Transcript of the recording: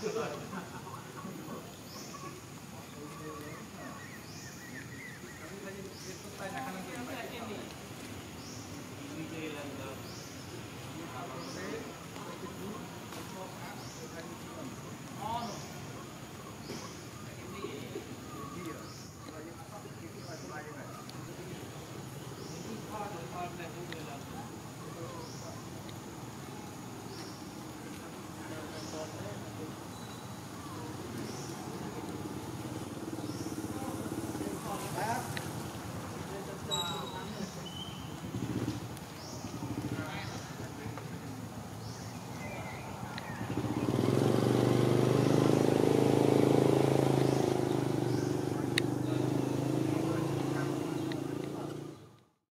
Good luck.